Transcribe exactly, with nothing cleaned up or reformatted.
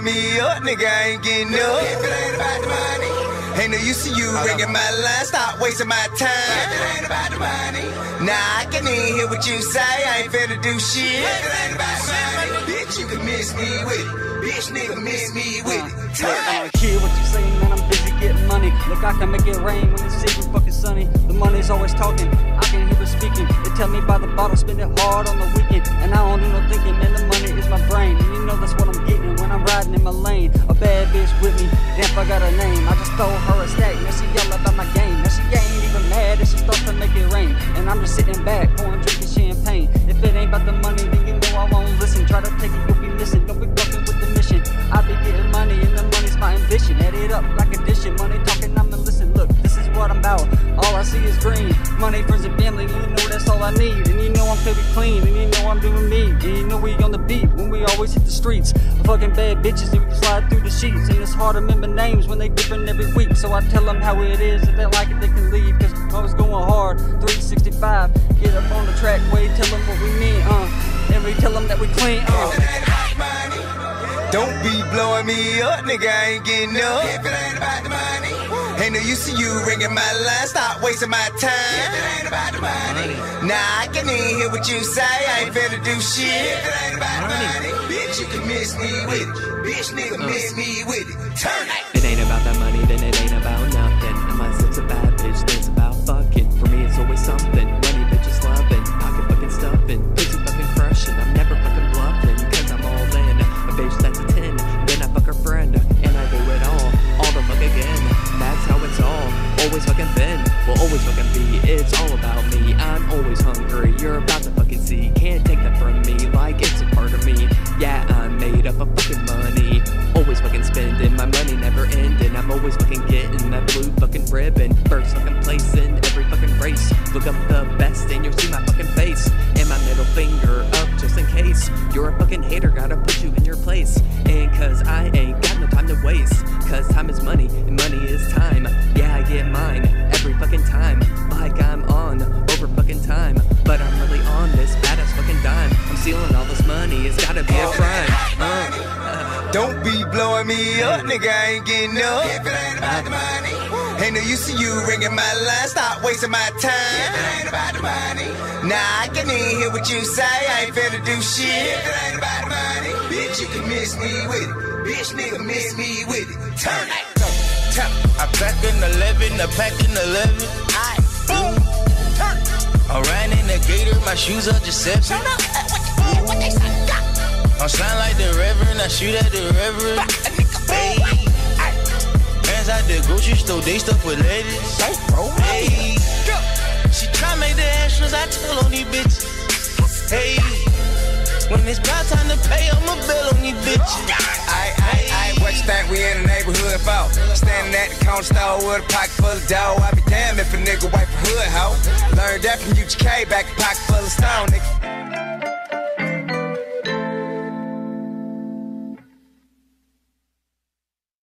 run me up, nigga, I ain't getting up. If it ain't about the money, ain't no use to you ringing my line, stop wasting my time. If it ain't about the money, nah, I can't even hear what you say, I ain't finna do shit. If it ain't about the money, bitch, you can miss me with it. Bitch, nigga, miss me with it. Look, I don't care what you saying, man, I'm busy getting money. Look, I can make it rain when it's even fucking sunny. The money's always talking, I can hear it speaking. They tell me by the bottle, spend it hard on the weekend. And I don't do no thinking, man, the money is my brain. And you know that's what I'm getting when I'm riding in my lane. A bad bitch with me, damn if I got her name. I just told her a stack, now she yell about my game. Now she ain't even mad, and she starts to make it rain. And I'm just sitting back, pouring, drinking champagne. If it ain't about the money, then you know I won't listen. Try to take it, you'll be missing, don't be fucking with the mission. I be getting money, and the money's my ambition. Add it up like addition, money talking, I'ma listen. Look, this is what I'm about, all I see is green. Money, friends, and family, you know that's all I need. And you know I'm filthy clean, and you know I'm doing me. And you know we on the beat, when we always hit the streets. Fucking bad bitches, and we slide through the sheets. And it's hard to remember names when they different every week. So I tell them how it is, if they like it, they can leave. Cause I was going hard, three sixty-five. Get up on the track, wait, tell them what we mean, uh. And we tell them that we clean, uh. Don't be blowing me up, nigga, I ain't getting up. If it ain't about the money, ain't no use to you ringing my line, stop wasting my time. If it ain't about the money, nah, I can't even hear what you say, I ain't finna do shit. If it ain't about the money, bitch, you can miss me with it. Bitch, nigga, miss me with it. Turn it. If it ain't about that money, then it ain't about nothing. Unless it's a bad bitch, then it's about fucking. For me, it's always something. Money, bitches loving, pocket fucking stuffing, pussy fucking crushing. I'm never fucking bluffing, cause I'm all in. A bitch that's a ten, then I fuck her friend. And I do it all, all the fuck again. That's how it's all, always fucking been. Will always fucking be, it's all about me. I'm always hungry, you're about to fucking see. Can't take that from me, like it's a part of me. Yeah, I'm made up of fucking money. Always fucking spending, my money never ending. I'm always fucking getting that blue fucking ribbon. First fucking place in every fucking race. Look up the best and you'll see my fucking face. And my middle finger up just in case. You're a fucking hater, gotta put you in your place. And cause I ain't got no time to waste. Cause time is money, and money is time. Yeah, I get mine, every fucking time. Like I'm on, over fucking time. But I'm really on this badass fucking dime. I'm stealing all this money, it's gotta be a crime. uh. Don't be blowing me up, nigga, I ain't getting up. If it ain't about the money, ain't no use to you ringing my line, stop wasting my time. If it ain't about the money, nah, I can't even hear what you say, I ain't finna do shit. If it ain't about the money, bitch, you can miss me with it. Bitch, nigga, miss me with it. Turn it. Turn it. I pack an eleven, I pack an eleven. I boom. Turn it. I'm riding in the gator, my shoes are deception. Shut up. What, what they say? I'm shine like the reverend, I shoot at the reverend. Hey, fans out the grocery store, they stuff with ladies. Hey, she try make the extras, I tell on these bitches. Hey, when it's about time to pay, I'ma bail on these bitches. I, I, I, what you think we in the neighborhood for? Standing at the corner store with a pocket full of dough. I be damn if a nigga wipe a hood hoe. Learned that from U G K, back a pocket full of stone, nigga.